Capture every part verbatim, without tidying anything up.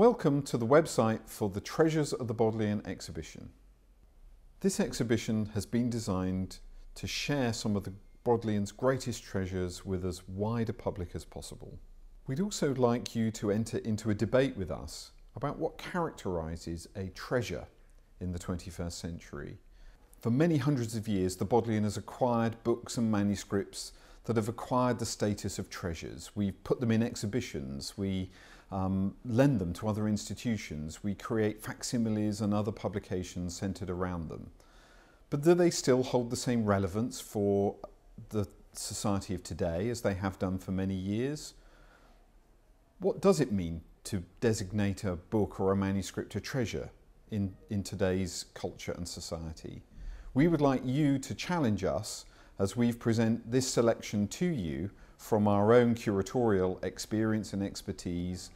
Welcome to the website for the Treasures of the Bodleian exhibition. This exhibition has been designed to share some of the Bodleian's greatest treasures with as wide a public as possible. We'd also like you to enter into a debate with us about what characterises a treasure in the twenty-first century. For many hundreds of years, the Bodleian has acquired books and manuscripts that have acquired the status of treasures. We've put them in exhibitions, we um, lend them to other institutions, we create facsimiles and other publications centred around them. But do they still hold the same relevance for the society of today as they have done for many years? What does it mean to designate a book or a manuscript a treasure in, in today's culture and society? We would like you to challenge us as we present this selection to you from our own curatorial experience and expertise,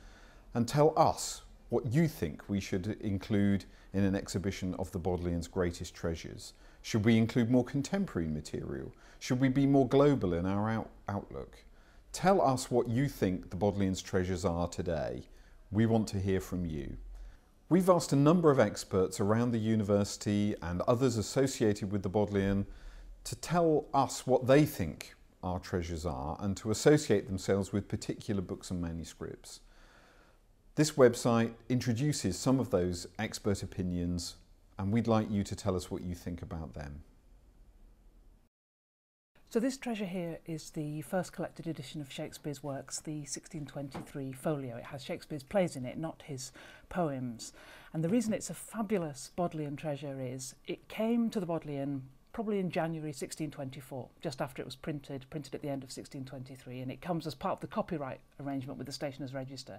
and tell us what you think we should include in an exhibition of the Bodleian's greatest treasures. Should we include more contemporary material? Should we be more global in our out outlook? Tell us what you think the Bodleian's treasures are today. We want to hear from you. We've asked a number of experts around the university and others associated with the Bodleian to tell us what they think our treasures are and to associate themselves with particular books and manuscripts. This website introduces some of those expert opinions, and we'd like you to tell us what you think about them. So this treasure here is the first collected edition of Shakespeare's works, the sixteen twenty-three folio. It has Shakespeare's plays in it, not his poems. And the reason it's a fabulous Bodleian treasure is it came to the Bodleian probably in January sixteen twenty-four, just after it was printed, printed at the end of sixteen twenty-three, and it comes as part of the copyright arrangement with the Stationers' Register.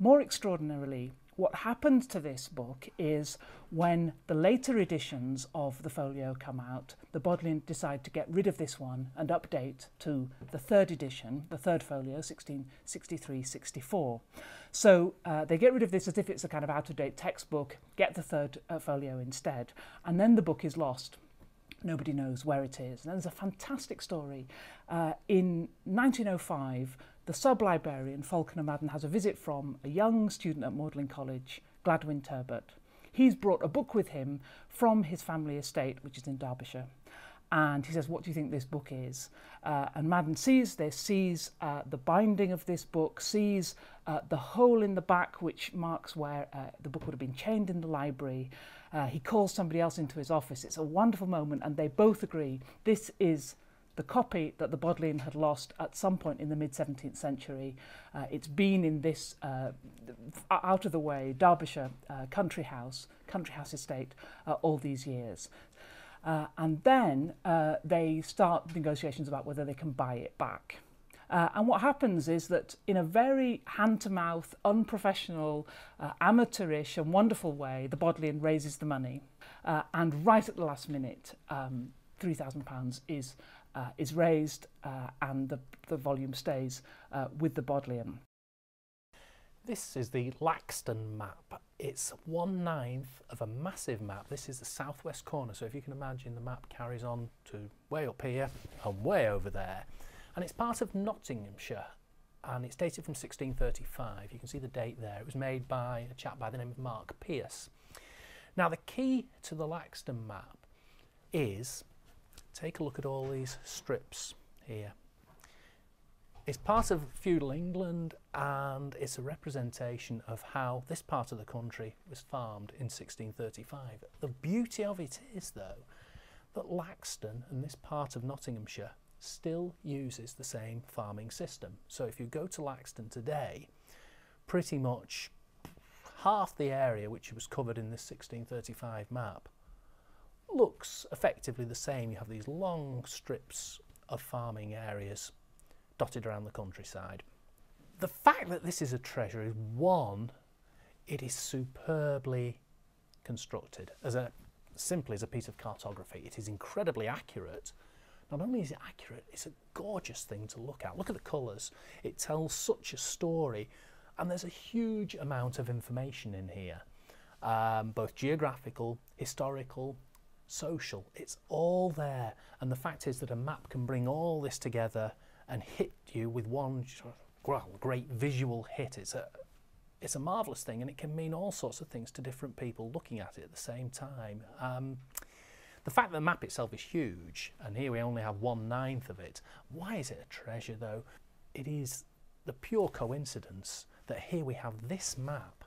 More extraordinarily, what happens to this book is when the later editions of the folio come out, the Bodleian decide to get rid of this one and update to the third edition, the third folio, sixteen sixty-three sixty-four. So uh, they get rid of this as if it's a kind of out-of-date textbook, get the third uh, folio instead, and then the book is lost. Nobody knows where it is. And there's a fantastic story. Uh, in nineteen oh five, the sub-librarian, Falconer Madden, has a visit from a young student at Magdalen College, Gladwin Turbutt. He's brought a book with him from his family estate, which is in Derbyshire. And he says, what do you think this book is? Uh, and Madden sees this, sees uh, the binding of this book, sees uh, the hole in the back, which marks where uh, the book would have been chained in the library. Uh, he calls somebody else into his office. It's a wonderful moment, and they both agree this is the copy that the Bodleian had lost at some point in the mid-seventeenth century. Uh, it's been in this uh, out-of-the-way Derbyshire uh, country house, country house estate, uh, all these years. Uh, and then uh, they start negotiations about whether they can buy it back. Uh, and what happens is that in a very hand-to-mouth, unprofessional, uh, amateurish and wonderful way, the Bodleian raises the money. Uh, and right at the last minute, um, three thousand pounds is, uh, is raised uh, and the, the volume stays uh, with the Bodleian. This is the Laxton map. It's one ninth of a massive map. This is the southwest corner, so if you can imagine, the map carries on to way up here and way over there. And it's part of Nottinghamshire, and it's dated from sixteen thirty-five. You can see the date there. It was made by a chap by the name of Mark Pearce. Now, the key to the Laxton map is, take a look at all these strips here. It's part of feudal England, and it's a representation of how this part of the country was farmed in sixteen thirty-five. The beauty of it is, though, that Laxton and this part of Nottinghamshire still uses the same farming system. So if you go to Laxton today, pretty much half the area which was covered in this sixteen thirty-five map looks effectively the same. You have these long strips of farming areas dotted around the countryside. The fact that this is a treasure is, one, it is superbly constructed, as a simply as a piece of cartography. It is incredibly accurate. Not only is it accurate, it's a gorgeous thing to look at. Look at the colours. It tells such a story, and there's a huge amount of information in here, um, both geographical, historical, social. It's all there, and the fact is that a map can bring all this together and hit you with one well, great visual hit. It's a, it's a marvellous thing, and it can mean all sorts of things to different people looking at it at the same time. Um, the fact that the map itself is huge, and here we only have one ninth of it, why is it a treasure though? It is the pure coincidence that here we have this map,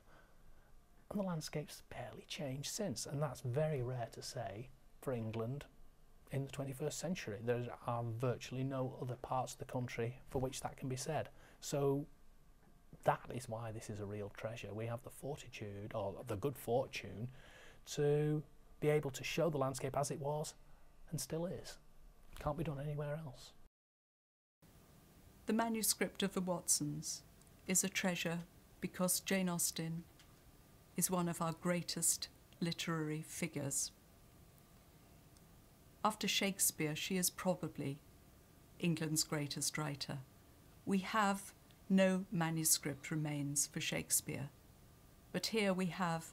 and the landscape's barely changed since, and that's very rare to say for England in the twenty-first century. There are virtually no other parts of the country for which that can be said. So that is why this is a real treasure. We have the fortitude, or the good fortune, to be able to show the landscape as it was and still is. Can't be done anywhere else. The manuscript of the Watsons is a treasure because Jane Austen is one of our greatest literary figures. After Shakespeare, she is probably England's greatest writer. We have no manuscript remains for Shakespeare, but here we have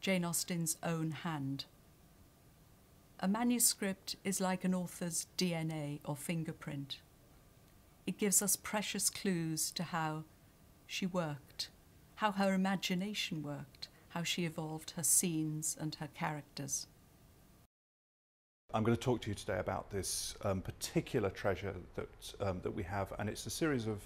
Jane Austen's own hand. A manuscript is like an author's D N A or fingerprint. It gives us precious clues to how she worked, how her imagination worked, how she evolved her scenes and her characters. I'm going to talk to you today about this um, particular treasure that, um, that we have, and it's a series of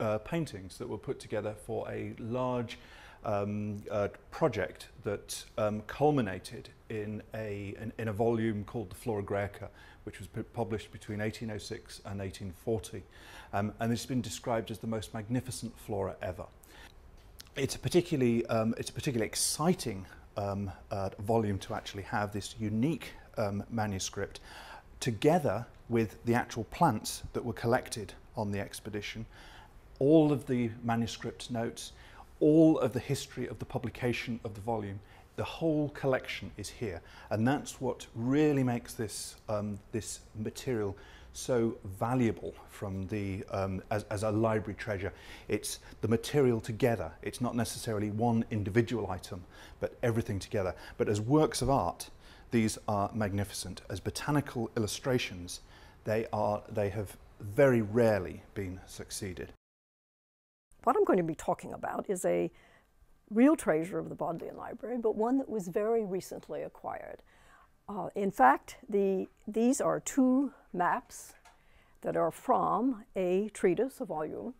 uh, paintings that were put together for a large um, uh, project that um, culminated in a, in, in a volume called the Flora Graeca, which was published between eighteen oh six and eighteen forty, um, and it's been described as the most magnificent flora ever. It's a particularly, um, it's a particularly exciting um, uh, volume to actually have this unique Um, manuscript together with the actual plants that were collected on the expedition, all of the manuscript notes, all of the history of the publication of the volume. The whole collection is here, and that's what really makes this um, this material so valuable from the um, as, as a library treasure. It's the material together. It's not necessarily one individual item, but everything together. But as works of art, these are magnificent. As botanical illustrations, they are, they have very rarely been succeeded. What I'm going to be talking about is a real treasure of the Bodleian Library, but one that was very recently acquired. Uh, in fact, the, these are two maps that are from a treatise, a volume,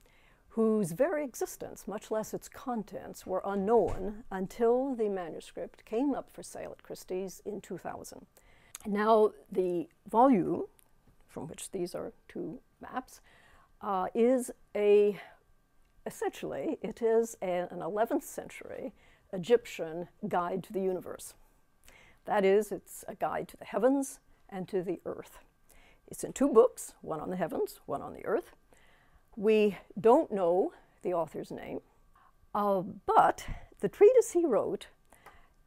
whose very existence, much less its contents, were unknown until the manuscript came up for sale at Christie's in two thousand. Now the volume, from which these are two maps, uh, is a, essentially, it is a, an eleventh century Egyptian guide to the universe. That is, it's a guide to the heavens and to the earth. It's in two books, one on the heavens, one on the earth. We don't know the author's name, uh, but the treatise he wrote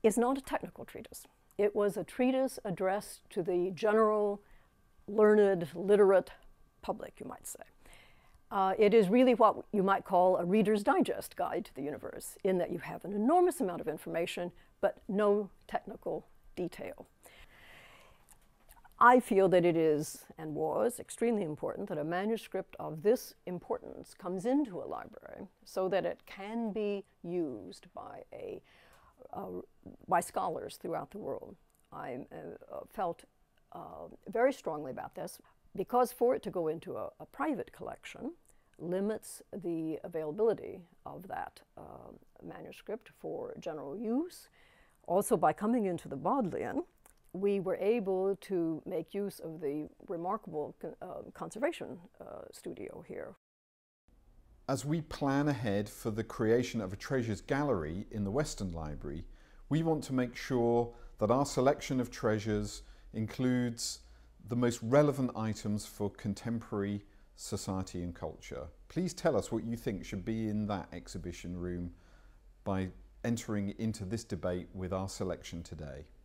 is not a technical treatise. It was a treatise addressed to the general, learned, literate public, you might say. Uh, it is really what you might call a Reader's Digest guide to the universe, in that you have an enormous amount of information, but no technical detail. I feel that it is, and was, extremely important that a manuscript of this importance comes into a library so that it can be used by, a, uh, by scholars throughout the world. I uh, felt uh, very strongly about this because for it to go into a, a private collection limits the availability of that uh, manuscript for general use. Also, by coming into the Bodleian, we were able to make use of the remarkable uh, conservation uh, studio here. As we plan ahead for the creation of a treasures gallery in the Western Library, we want to make sure that our selection of treasures includes the most relevant items for contemporary society and culture. Please tell us what you think should be in that exhibition room by entering into this debate with our selection today.